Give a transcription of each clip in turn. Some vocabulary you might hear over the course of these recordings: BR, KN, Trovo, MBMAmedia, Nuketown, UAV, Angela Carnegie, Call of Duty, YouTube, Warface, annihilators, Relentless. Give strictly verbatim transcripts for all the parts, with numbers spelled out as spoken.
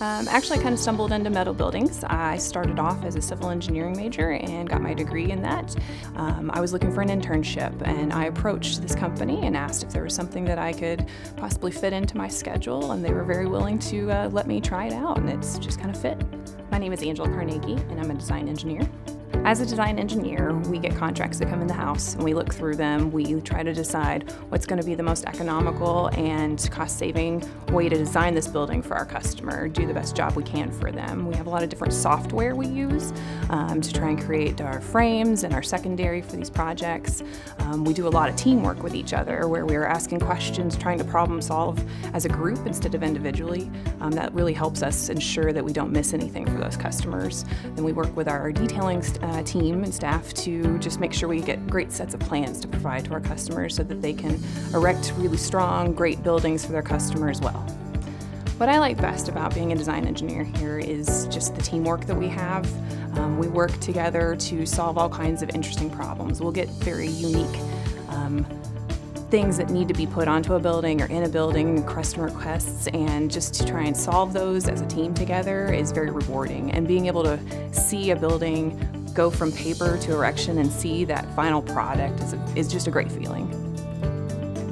Um, actually, I kind of stumbled into metal buildings. I started off as a civil engineering major and got my degree in that. Um, I was looking for an internship, and I approached this company and asked if there was something that I could possibly fit into my schedule, and they were very willing to uh, let me try it out, and it's just kind of fit. My name is Angela Carnegie, and I'm a design engineer. As a design engineer, we get contracts that come in the house and we look through them. We try to decide what's going to be the most economical and cost-saving way to design this building for our customer, do the best job we can for them. We have a lot of different software we use um, to try and create our frames and our secondary for these projects. Um, we do a lot of teamwork with each other where we are asking questions, trying to problem solve as a group instead of individually. Um, that really helps us ensure that we don't miss anything for those customers. Then we work with our detailing uh, team and staff to just make sure we get great sets of plans to provide to our customers so that they can erect really strong, great buildings for their customers as well. What I like best about being a design engineer here is just the teamwork that we have. Um, we work together to solve all kinds of interesting problems. We'll get very unique um, things that need to be put onto a building or in a building, customer requests, and just to try and solve those as a team together is very rewarding. And being able to see a building go from paper to erection and see that final product is, a, is just a great feeling.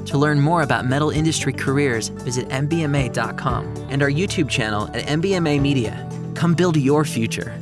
To learn more about metal industry careers, visit M B M A dot com and our YouTube channel at M B M A Media. Come build your future.